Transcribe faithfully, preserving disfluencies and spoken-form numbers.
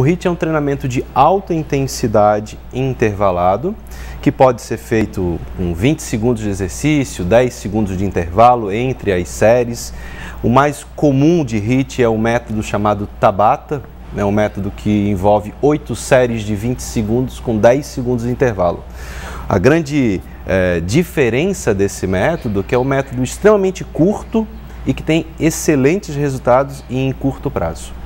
O H I I T é um treinamento de alta intensidade intervalado, que pode ser feito com vinte segundos de exercício, dez segundos de intervalo entre as séries. O mais comum de H I I T é o método chamado Tabata, é um método que envolve oito séries de vinte segundos com dez segundos de intervalo. A grande eh, diferença desse método é que é um método extremamente curto e que tem excelentes resultados em curto prazo.